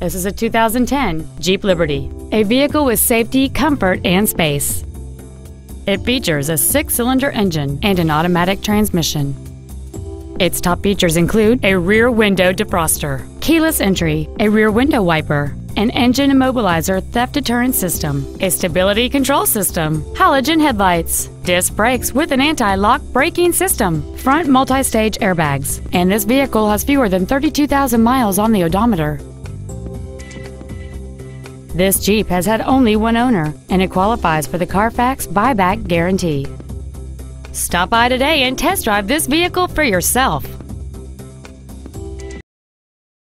This is a 2010 Jeep Liberty, a vehicle with safety, comfort, and space. It features a 6-cylinder engine and an automatic transmission. Its top features include a rear window defroster, keyless entry, a rear window wiper, an engine immobilizer theft deterrent system, a stability control system, halogen headlights, disc brakes with an anti-lock braking system, front multi-stage airbags, and this vehicle has fewer than 32,000 miles on the odometer. This Jeep has had only one owner, and it qualifies for the Carfax buyback guarantee. Stop by today and test drive this vehicle for yourself.